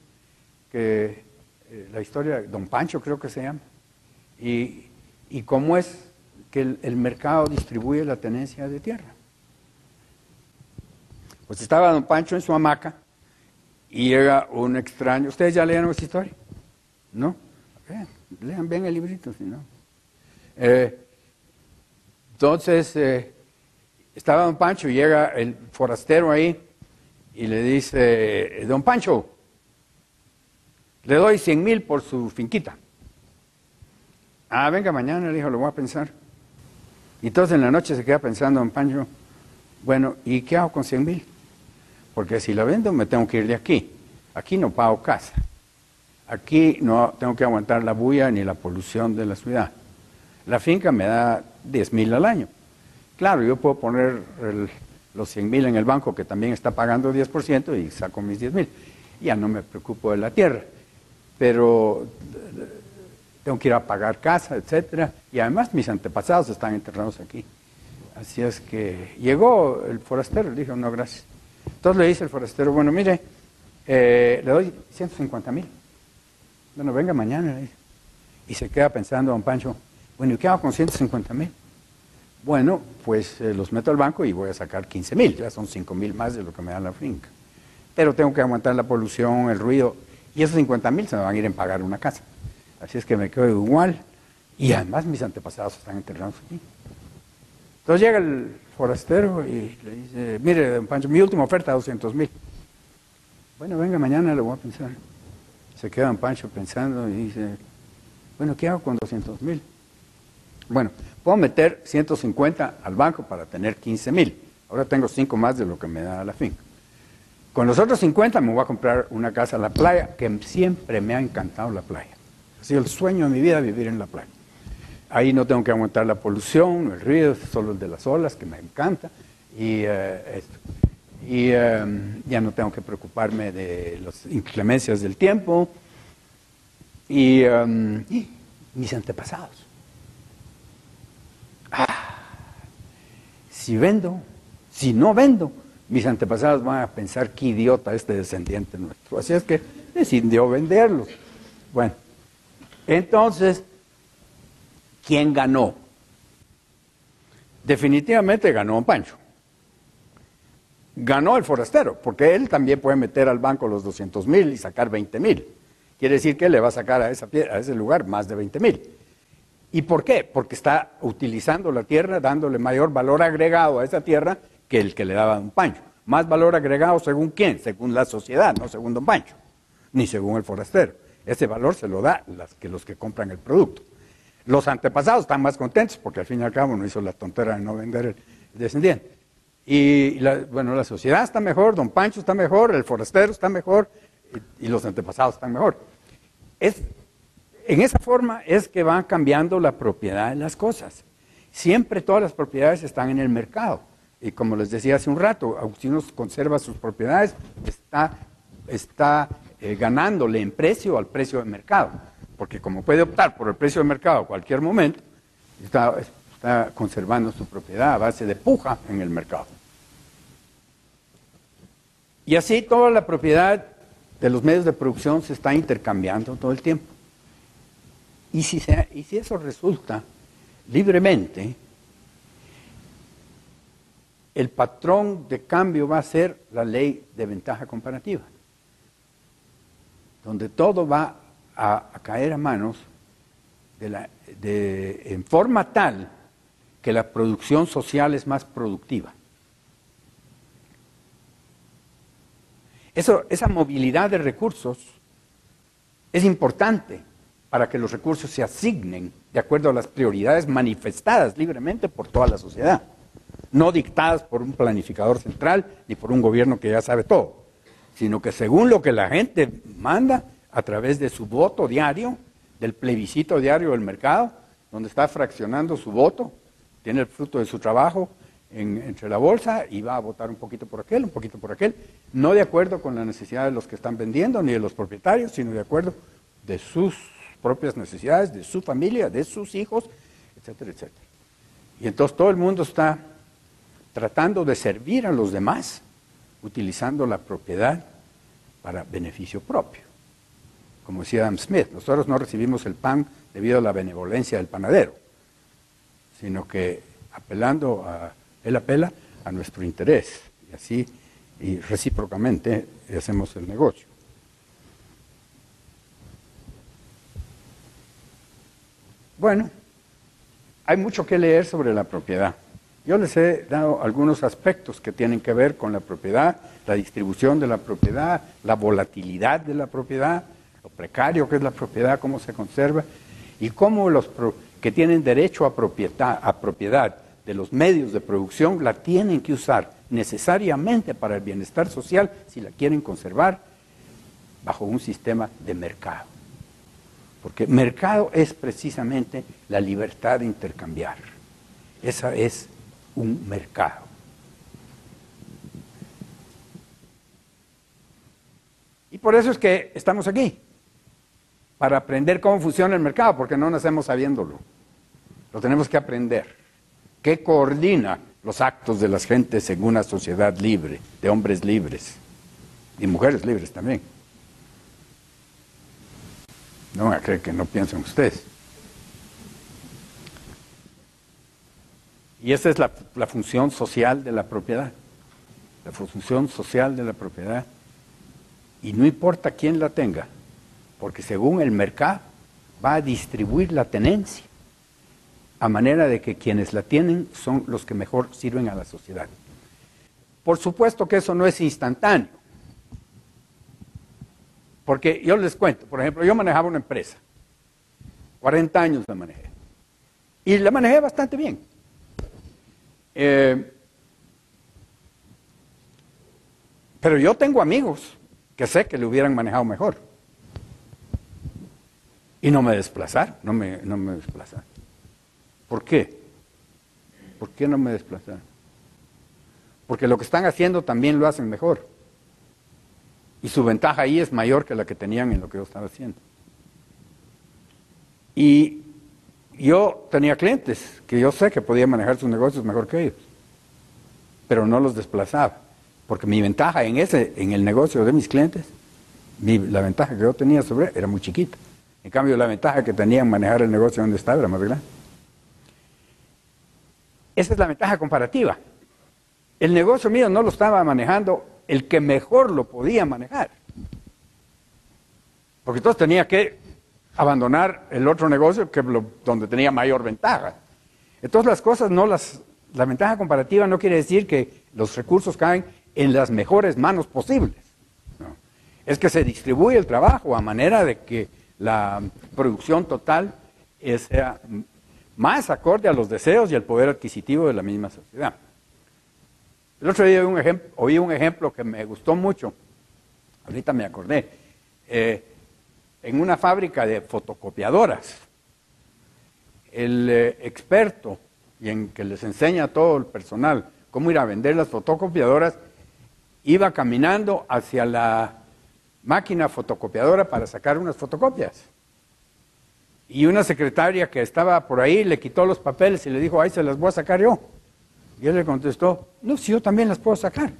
que la historia de Don Pancho creo que se llama, y cómo es que el mercado distribuye la tenencia de tierra. Pues estaba Don Pancho en su hamaca y llega un extraño. ¿Ustedes ya leyeron esa historia? ¿No? Lean bien el librito, si no. Entonces, estaba Don Pancho y llega el forastero ahí y le dice, Don Pancho, le doy 100,000 por su finquita. Ah, venga mañana, le dijo, lo voy a pensar. Y entonces en la noche se queda pensando Don Pancho, bueno, ¿y qué hago con 100,000? Porque si la vendo me tengo que ir de aquí. Aquí no pago casa. Aquí no tengo que aguantar la bulla ni la polución de la ciudad. La finca me da 10,000 al año. Claro, yo puedo poner los 100,000 en el banco que también está pagando 10% y saco mis 10,000. Ya no me preocupo de la tierra. Pero tengo que ir a pagar casa, etcétera. Y además mis antepasados están enterrados aquí. Así es que llegó el forastero, le dijo, no, gracias. Entonces le dice el forastero, bueno, mire, le doy 150,000. Bueno, venga mañana, le dice. Y se queda pensando Don Pancho, bueno, ¿y qué hago con 150,000? Bueno, pues los meto al banco y voy a sacar 15.000, ya son 5.000 más de lo que me da la finca. Pero tengo que aguantar la polución, el ruido, y esos 50.000 se me van a ir en pagar una casa. Así es que me quedo igual, y además mis antepasados están enterrados aquí. Entonces llega el forastero y le dice, mire, don Pancho, mi última oferta, 200.000. Bueno, venga, mañana lo voy a pensar. Se queda don Pancho pensando y dice, bueno, ¿qué hago con 200.000? Bueno, puedo meter 150 al banco para tener 15.000. Ahora tengo 5 más de lo que me da la finca. Con los otros 50 me voy a comprar una casa a la playa, que siempre me ha encantado la playa. Ha sido el sueño de mi vida vivir en la playa. Ahí no tengo que aguantar la polución, el ruido, solo el de las olas, que me encanta, y esto. Y ya no tengo que preocuparme de las inclemencias del tiempo y mis antepasados. Si vendo, si no vendo, mis antepasados van a pensar qué idiota este descendiente nuestro. Así es que decidió venderlos. Bueno, entonces, ¿quién ganó? Definitivamente ganó don Pancho. Ganó el forastero, porque él también puede meter al banco los 200.000 y sacar 20.000. Quiere decir que le va a sacar a ese lugar más de 20.000. ¿Y por qué? Porque está utilizando la tierra, dándole mayor valor agregado a esa tierra que el que le daba don Pancho. Más valor agregado, ¿según quién? Según la sociedad, no según don Pancho, ni según el forastero. Ese valor se lo da los que compran el producto. Los antepasados están más contentos, porque al fin y al cabo no hizo la tontera de no vender el descendiente. Y bueno, la sociedad está mejor, don Pancho está mejor, el forastero está mejor y los antepasados están mejor. En esa forma es que va cambiando la propiedad de las cosas. Siempre todas las propiedades están en el mercado. Y como les decía hace un rato, Agustino conserva sus propiedades, está ganándole en precio al precio de mercado. Porque como puede optar por el precio de mercado a cualquier momento, está conservando su propiedad a base de puja en el mercado. Y así toda la propiedad de los medios de producción se está intercambiando todo el tiempo. Y si eso resulta libremente, el patrón de cambio va a ser la ley de ventaja comparativa, donde todo va a caer a manos en forma tal que la producción social es más productiva. Esa movilidad de recursos es importante para que los recursos se asignen de acuerdo a las prioridades manifestadas libremente por toda la sociedad, no dictadas por un planificador central ni por un gobierno que ya sabe todo, sino que según lo que la gente manda a través de su voto diario, del plebiscito diario del mercado, donde está fraccionando su voto, tiene el fruto de su trabajo entre la bolsa y va a votar un poquito por aquel, un poquito por aquel, no de acuerdo con la necesidad de los que están vendiendo ni de los propietarios, sino de acuerdo de sus propias necesidades, de su familia, de sus hijos, etcétera, etcétera. Y entonces todo el mundo está tratando de servir a los demás, utilizando la propiedad para beneficio propio. Como decía Adam Smith, nosotros no recibimos el pan debido a la benevolencia del panadero, sino que él apela a nuestro interés, y así, y recíprocamente, hacemos el negocio. Bueno, hay mucho que leer sobre la propiedad. Yo les he dado algunos aspectos que tienen que ver con la propiedad, la distribución de la propiedad, la volatilidad de la propiedad, lo precario que es la propiedad, cómo se conserva, y cómo los que tienen derecho a propiedad de los medios de producción la tienen que usar necesariamente para el bienestar social si la quieren conservar bajo un sistema de mercado. Porque mercado es precisamente la libertad de intercambiar. Esa es un mercado. Y por eso es que estamos aquí, para aprender cómo funciona el mercado, porque no nacemos sabiéndolo. Lo tenemos que aprender. ¿Qué coordina los actos de las gentes en una sociedad libre, de hombres libres y mujeres libres también? No van a creer que no piensan ustedes. Y esa es la función social de la propiedad. La función social de la propiedad. Y no importa quién la tenga, porque según el mercado va a distribuir la tenencia, a manera de que quienes la tienen son los que mejor sirven a la sociedad. Por supuesto que eso no es instantáneo. Porque yo les cuento, por ejemplo, yo manejaba una empresa. 40 años la manejé. Y la manejé bastante bien. Pero yo tengo amigos que sé que le hubieran manejado mejor. Y no me desplazaron, no me desplazaron. ¿Por qué? ¿Por qué no me desplazaron? Porque lo que están haciendo también lo hacen mejor. Y su ventaja ahí es mayor que la que tenían en lo que yo estaba haciendo. Y yo tenía clientes que yo sé que podía manejar sus negocios mejor que ellos. Pero no los desplazaba. Porque mi ventaja en el negocio de mis clientes, la ventaja que yo tenía sobre él era muy chiquita. En cambio, la ventaja que tenía en manejar el negocio donde estaba era más grande. Esa es la ventaja comparativa. El negocio mío no lo estaba manejando el que mejor lo podía manejar. Porque entonces tenía que abandonar el otro negocio donde tenía mayor ventaja. Entonces las cosas no las... La ventaja comparativa no quiere decir que los recursos caen en las mejores manos posibles. No. Es que se distribuye el trabajo a manera de que la producción total sea más acorde a los deseos y al poder adquisitivo de la misma sociedad. El otro día oí un ejemplo que me gustó mucho, ahorita me acordé, en una fábrica de fotocopiadoras, el experto y en que les enseña a todo el personal cómo ir a vender las fotocopiadoras, iba caminando hacia la máquina fotocopiadora para sacar unas fotocopias. Y una secretaria que estaba por ahí le quitó los papeles y le dijo, ahí se las voy a sacar yo. Y él le contestó, no, si yo también las puedo sacar.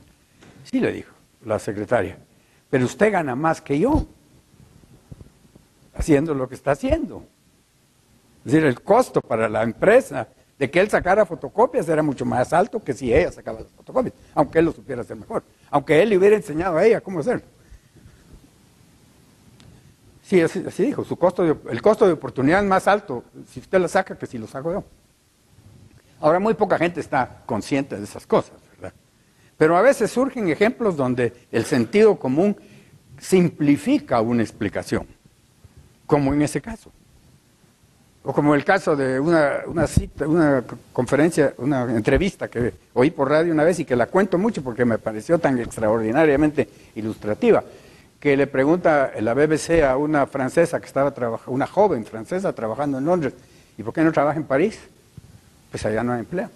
Sí, le dijo la secretaria, pero usted gana más que yo haciendo lo que está haciendo. Es decir, el costo para la empresa de que él sacara fotocopias era mucho más alto que si ella sacaba las fotocopias, aunque él lo supiera hacer mejor, aunque él le hubiera enseñado a ella cómo hacerlo. Sí, así dijo, el costo de oportunidad es más alto si usted la saca que si lo saco yo. Ahora, muy poca gente está consciente de esas cosas, ¿verdad? Pero a veces surgen ejemplos donde el sentido común simplifica una explicación, como en ese caso. O como el caso de una conferencia, una entrevista que oí por radio una vez y que la cuento mucho porque me pareció tan extraordinariamente ilustrativa, que le pregunta la BBC a una francesa que estaba trabajando, una joven francesa trabajando en Londres, ¿y por qué no trabaja en París? Pues allá no hay empleo,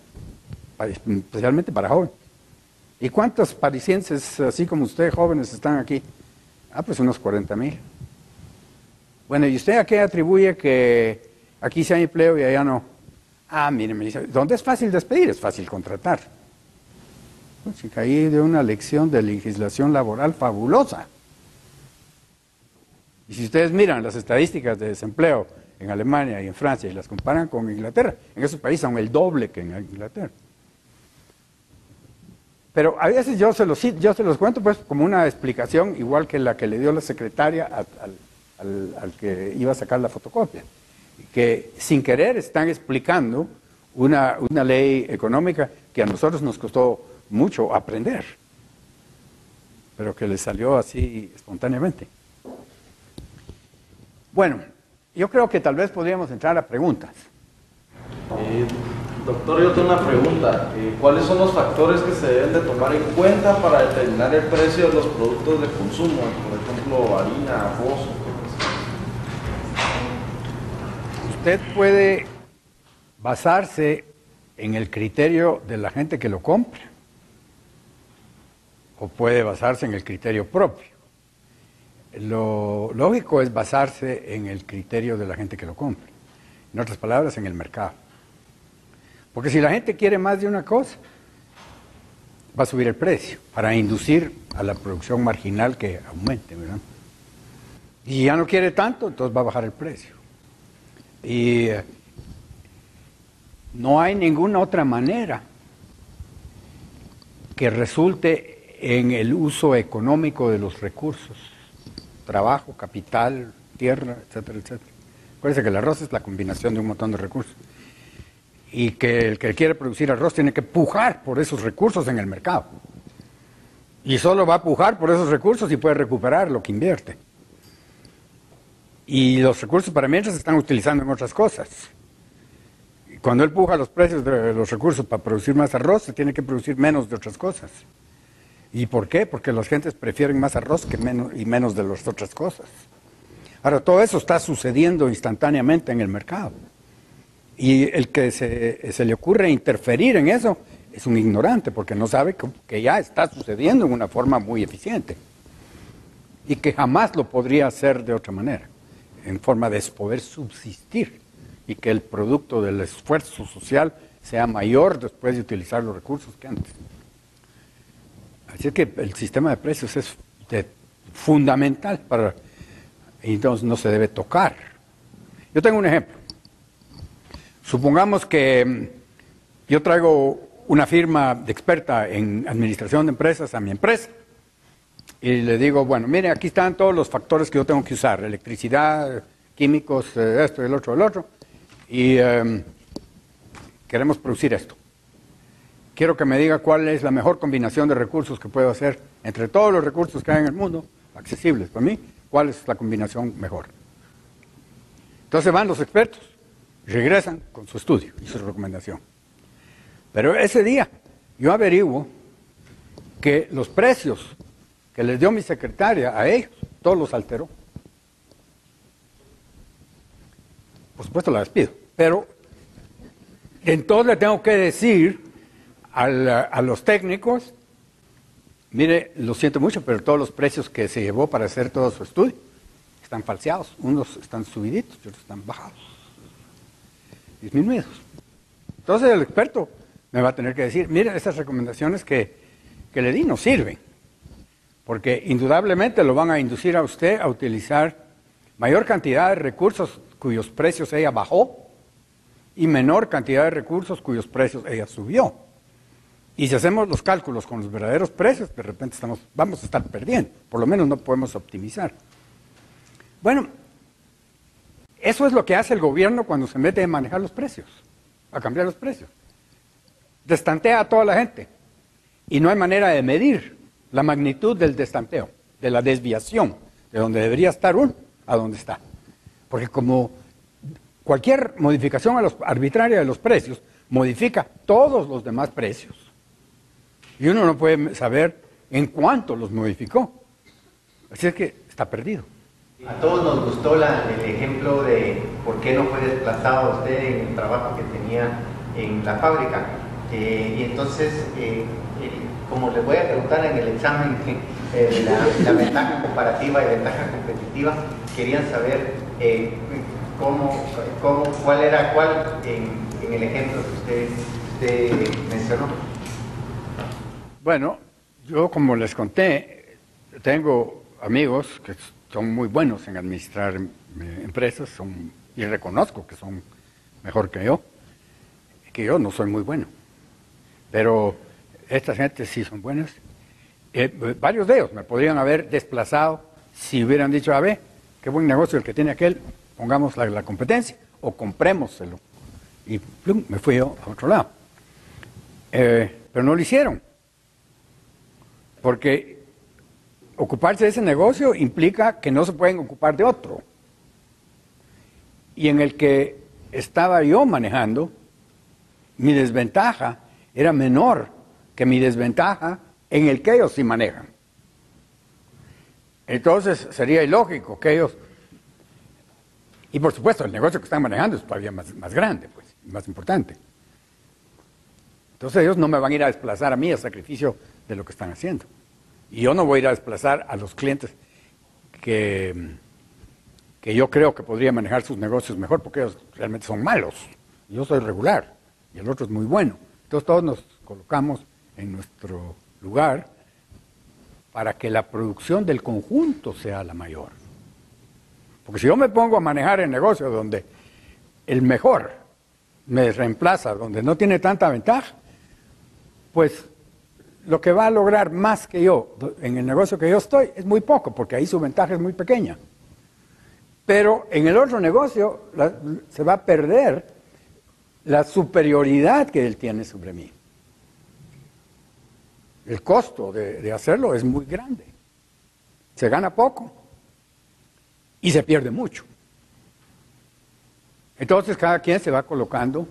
especialmente para jóvenes. ¿Y cuántos parisienses, así como usted, jóvenes, están aquí? Ah, pues unos 40,000. Bueno, ¿y usted a qué atribuye que aquí sí hay empleo y allá no? Ah, mire, me dice, ¿dónde es fácil despedir? Es fácil contratar. Pues si caí de una lección de legislación laboral fabulosa. Y si ustedes miran las estadísticas de desempleo en Alemania y en Francia y las comparan con Inglaterra, en esos países son el doble que en Inglaterra. Pero a veces yo se los cuento pues como una explicación igual que la que le dio la secretaria al que iba a sacar la fotocopia, que sin querer están explicando una ley económica que a nosotros nos costó mucho aprender, pero que les salió así espontáneamente. Bueno, yo creo que tal vez podríamos entrar a preguntas. Doctor, yo tengo una pregunta. ¿Cuáles son los factores que se deben de tomar en cuenta para determinar el precio de los productos de consumo? Por ejemplo, harina, fósforo. Usted puede basarse en el criterio de la gente que lo compra, o puede basarse en el criterio propio. Lo lógico es basarse en el criterio de la gente que lo compra. En otras palabras, en el mercado. Porque si la gente quiere más de una cosa, va a subir el precio para inducir a la producción marginal que aumente, ¿verdad? Y ya no quiere tanto, entonces va a bajar el precio. Y No hay ninguna otra manera que resulte en el uso económico de los recursos, trabajo, capital, tierra, etcétera, etcétera. Acuérdense que el arroz es la combinación de un montón de recursos y que el que quiere producir arroz tiene que pujar por esos recursos en el mercado y solo va a pujar por esos recursos y puede recuperar lo que invierte. Y los recursos para mientras se están utilizando en otras cosas. Cuando él puja los precios de los recursos para producir más arroz, se tiene que producir menos de otras cosas. ¿Y por qué? Porque las gentes prefieren más arroz que menos de las otras cosas. Ahora, todo eso está sucediendo instantáneamente en el mercado. Y el que se le ocurre interferir en eso es un ignorante, porque no sabe que ya está sucediendo en una forma muy eficiente. Y que jamás lo podría hacer de otra manera, en forma de poder subsistir. Y que el producto del esfuerzo social sea mayor después de utilizar los recursos que antes. Así que el sistema de precios es fundamental para... Y entonces no se debe tocar. Yo tengo un ejemplo. Supongamos que yo traigo una firma de experta en administración de empresas a mi empresa y le digo, bueno, mire, aquí están todos los factores que yo tengo que usar, electricidad, químicos, esto y el otro, y queremos producir esto. Quiero que me diga cuál es la mejor combinación de recursos que puedo hacer entre todos los recursos que hay en el mundo, accesibles para mí, cuál es la combinación mejor. Entonces van los expertos, regresan con su estudio y su recomendación. Pero ese día yo averiguo que los precios que les dio mi secretaria a ellos, todos los alteró. Por supuesto la despido. Pero entonces le tengo que decir a los técnicos, mire, lo siento mucho, pero todos los precios que se llevó para hacer todo su estudio están falseados. Unos están subiditos, otros están bajados, disminuidos. Entonces el experto me va a tener que decir, mire, esas recomendaciones que le di no sirven, porque indudablemente lo van a inducir a usted a utilizar mayor cantidad de recursos cuyos precios ella bajó y menor cantidad de recursos cuyos precios ella subió. Y si hacemos los cálculos con los verdaderos precios, de repente vamos a estar perdiendo, por lo menos no podemos optimizar. Bueno, eso es lo que hace el gobierno cuando se mete a manejar los precios, a cambiar los precios. Destantea a toda la gente y no hay manera de medir la magnitud del destanteo, de la desviación de donde debería estar uno a donde está. Porque como cualquier modificación arbitraria de los precios modifica todos los demás precios, y uno no puede saber en cuánto los modificó. Así es que está perdido. A todos nos gustó el ejemplo de por qué no fue desplazado usted en el trabajo que tenía en la fábrica. Y entonces, como les voy a preguntar en el examen la ventaja comparativa y ventaja competitiva, querían saber cuál era cuál en el ejemplo que usted mencionó. Bueno, yo como les conté, tengo amigos que son muy buenos en administrar empresas y reconozco que son mejor que yo no soy muy bueno, pero estas gentes sí son buenas. Varios de ellos me podrían haber desplazado si hubieran dicho, a ver, qué buen negocio el que tiene aquel, pongamos la competencia o comprémoselo. Y plum, me fui yo a otro lado. Pero no lo hicieron. Porque ocuparse de ese negocio implica que no se pueden ocupar de otro. Y en el que estaba yo manejando, mi desventaja era menor que mi desventaja en el que ellos sí manejan. Entonces sería ilógico que ellos... Y por supuesto el negocio que están manejando es todavía más grande, pues, más importante. Entonces ellos no me van a ir a desplazar a mí a sacrificio de lo que están haciendo. Y yo no voy a ir a desplazar a los clientes que yo creo que podría manejar sus negocios mejor, porque ellos realmente son malos. Yo soy regular y el otro es muy bueno. Entonces todos nos colocamos en nuestro lugar para que la producción del conjunto sea la mayor. Porque si yo me pongo a manejar el negocio donde el mejor me reemplaza, donde no tiene tanta ventaja, pues lo que va a lograr más que yo en el negocio que yo estoy es muy poco, porque ahí su ventaja es muy pequeña. Pero en el otro negocio se va a perder la superioridad que él tiene sobre mí. El costo de hacerlo es muy grande. Se gana poco y se pierde mucho. Entonces cada quien se va colocando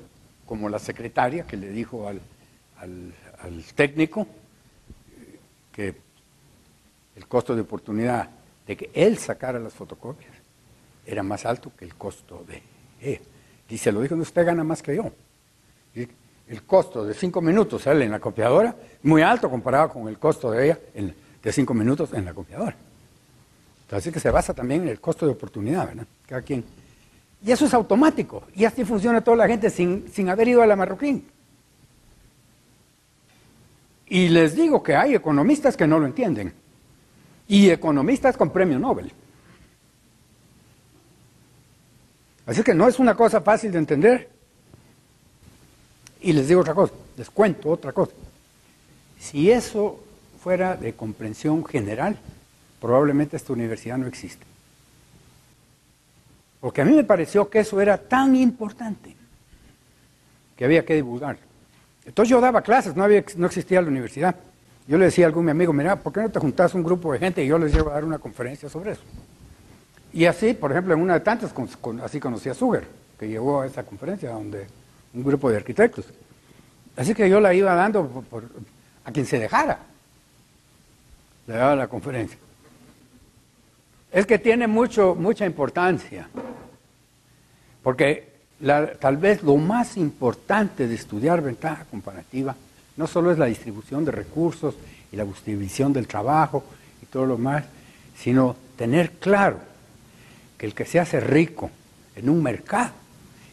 como la secretaria que le dijo al técnico que el costo de oportunidad de que él sacara las fotocopias era más alto que el costo de él. Y se lo dijo, no, usted gana más que yo. El costo de 5 minutos él en la copiadora, muy alto comparado con el costo de ella de 5 minutos en la copiadora. Así que se basa también en el costo de oportunidad, ¿verdad? Cada quien. Y eso es automático. Y así funciona toda la gente sin haber ido a la Marroquín. Y les digo que hay economistas que no lo entienden. Y economistas con premio Nobel. Así que no es una cosa fácil de entender. Y les digo otra cosa, les cuento otra cosa. Si eso fuera de comprensión general, probablemente esta universidad no existe. Porque a mí me pareció que eso era tan importante que había que divulgar. Entonces yo daba clases, no existía la universidad. Yo le decía a algún amigo, mira, ¿por qué no te juntás un grupo de gente y yo les llevo a dar una conferencia sobre eso? Y así, por ejemplo, en una de tantas, así conocí a Zuger, que llegó a esa conferencia donde un grupo de arquitectos. Así que yo la iba dando a quien se dejara. Le daba la conferencia. Es que tiene mucha importancia, porque tal vez lo más importante de estudiar ventaja comparativa no solo es la distribución de recursos y la distribución del trabajo y todo lo más, sino tener claro que el que se hace rico en un mercado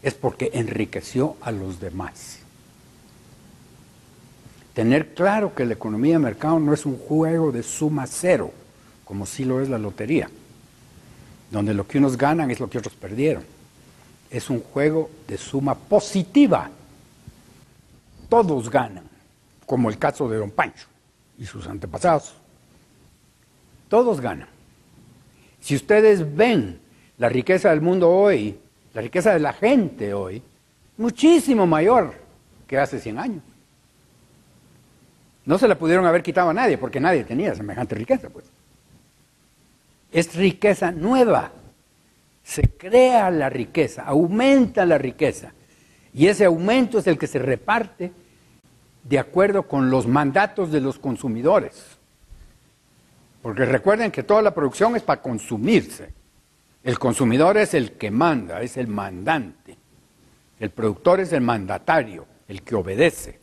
es porque enriqueció a los demás. Tener claro que la economía de mercado no es un juego de suma cero, como sí lo es la lotería, donde lo que unos ganan es lo que otros perdieron. Es un juego de suma positiva. Todos ganan, como el caso de Don Pancho y sus antepasados. Todos ganan. Si ustedes ven la riqueza del mundo hoy, la riqueza de la gente hoy, muchísimo mayor que hace 100 años. No se la pudieron haber quitado a nadie, porque nadie tenía semejante riqueza, pues. Es riqueza nueva. Se crea la riqueza, aumenta la riqueza. Y ese aumento es el que se reparte de acuerdo con los mandatos de los consumidores. Porque recuerden que toda la producción es para consumirse. El consumidor es el que manda, es el mandante. El productor es el mandatario, el que obedece.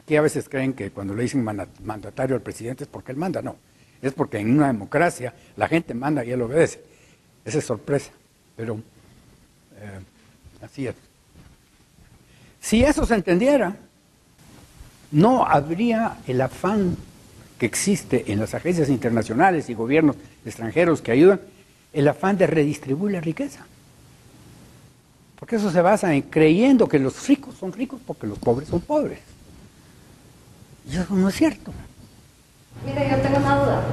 Aquí a veces creen que cuando le dicen mandatario al presidente es porque él manda, no. Es porque en una democracia la gente manda y él obedece. Esa es sorpresa, pero así es. Si eso se entendiera, no habría el afán que existe en las agencias internacionales y gobiernos extranjeros que ayudan, el afán de redistribuir la riqueza. Porque eso se basa en creyendo que los ricos son ricos porque los pobres son pobres. Y eso no es cierto. Mire, yo tengo una duda.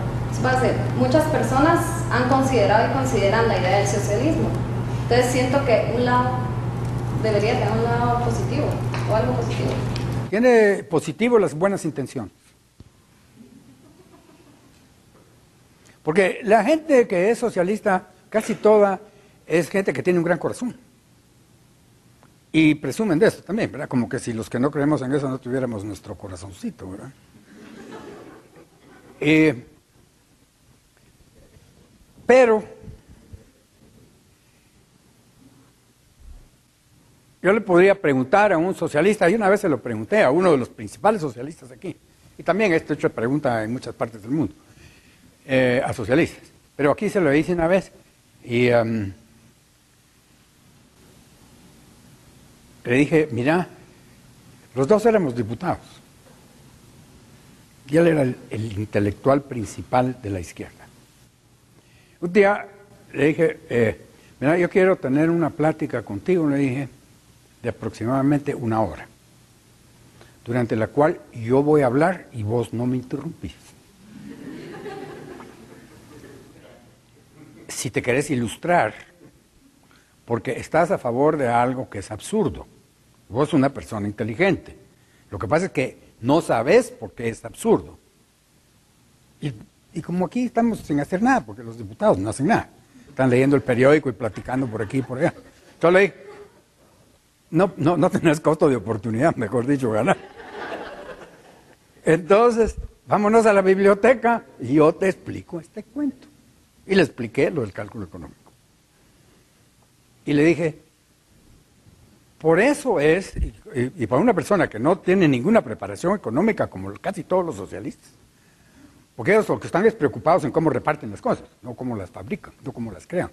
Va a ser, muchas personas han considerado y consideran la idea del socialismo. Entonces siento que un lado debería tener un lado positivo o algo positivo. Tiene positivo las buenas intenciones. Porque la gente que es socialista, casi toda, es gente que tiene un gran corazón. Y presumen de eso también, ¿verdad? Como que si los que no creemos en eso no tuviéramos nuestro corazoncito, ¿verdad? Pero yo le podría preguntar a un socialista, y una vez se lo pregunté a uno de los principales socialistas aquí, y también esto he hecho pregunta en muchas partes del mundo, a socialistas, pero aquí se lo hice una vez, y le dije, mira, los dos éramos diputados. Y él era el intelectual principal de la izquierda. Un día le dije, mira, yo quiero tener una plática contigo, le dije, de aproximadamente una hora, durante la cual yo voy a hablar y vos no me interrumpís. Si te querés ilustrar, porque estás a favor de algo que es absurdo. Vos sos una persona inteligente. Lo que pasa es que no sabes por qué es absurdo. Y como aquí estamos sin hacer nada, porque los diputados no hacen nada. Están leyendo el periódico y platicando por aquí y por allá. Yo le dije, no tenés costo de oportunidad, mejor dicho, ganar. Entonces, vámonos a la biblioteca y yo te explico este cuento. Y le expliqué lo del cálculo económico. Y le dije, por eso es, y para una persona que no tiene ninguna preparación económica, como casi todos los socialistas, porque ellos lo que están es preocupados en cómo reparten las cosas, no cómo las fabrican, no cómo las crean.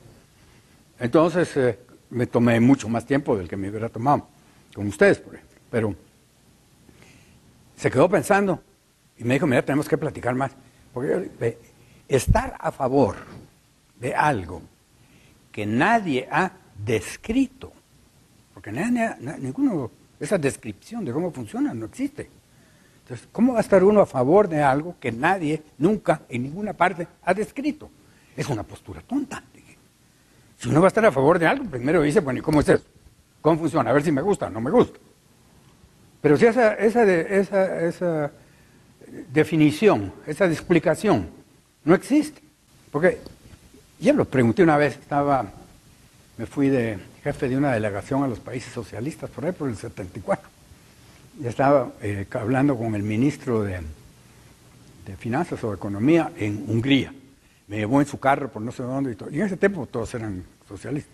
Entonces, me tomé mucho más tiempo del que me hubiera tomado con ustedes, por ejemplo. Pero se quedó pensando y me dijo, mira, tenemos que platicar más. Porque estar a favor de algo que nadie ha descrito, porque ninguno, esa descripción de cómo funciona no existe. Entonces, ¿cómo va a estar uno a favor de algo que nadie, nunca, en ninguna parte, ha descrito? Es una postura tonta. Si uno va a estar a favor de algo, primero dice, bueno, ¿y cómo es eso? ¿Cómo funciona? A ver si me gusta o no me gusta. Pero si esa definición, esa explicación, no existe. Porque, ya lo pregunté una vez, me fui de jefe de una delegación a los países socialistas, por ahí por el 74. Ya estaba hablando con el ministro de Finanzas o Economía en Hungría. Me llevó en su carro por no sé dónde y todo. Y en ese tiempo todos eran socialistas.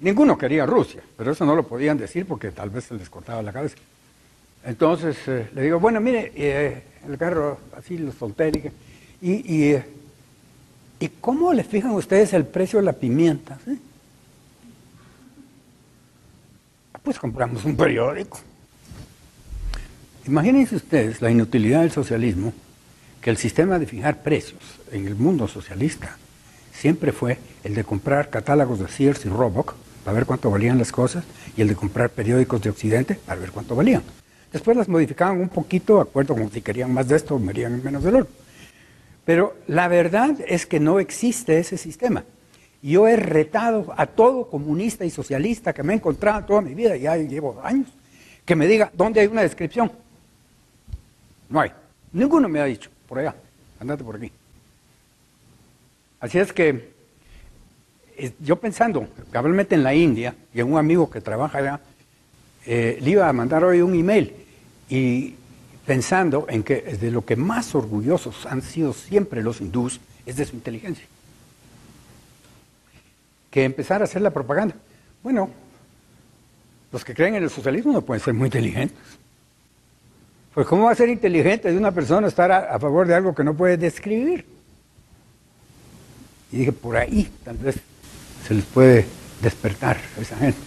Ninguno quería Rusia, pero eso no lo podían decir porque tal vez se les cortaba la cabeza. Entonces le digo, bueno, mire, el carro así lo solté. ¿Y cómo le fijan ustedes el precio de la pimienta? ¿Sí? Pues compramos un periódico. Imagínense ustedes la inutilidad del socialismo, que el sistema de fijar precios en el mundo socialista siempre fue el de comprar catálogos de Sears y Roebuck para ver cuánto valían las cosas y el de comprar periódicos de Occidente para ver cuánto valían. Después las modificaban un poquito, de acuerdo con si querían más de esto o querían menos del otro. Pero la verdad es que no existe ese sistema. Yo he retado a todo comunista y socialista que me he encontrado toda mi vida, ya llevo años, que me diga dónde hay una descripción. No hay. Ninguno me ha dicho, por allá, andate por aquí. Así es que yo pensando, probablemente en la India, y en un amigo que trabaja allá, le iba a mandar hoy un email, y pensando en que de lo que más orgullosos han sido siempre los hindús es de su inteligencia. Que empezar a hacer la propaganda. Bueno, los que creen en el socialismo no pueden ser muy inteligentes. Pues ¿cómo va a ser inteligente de una persona estar a favor de algo que no puede describir? Y dije, por ahí tal vez se les puede despertar a esa gente.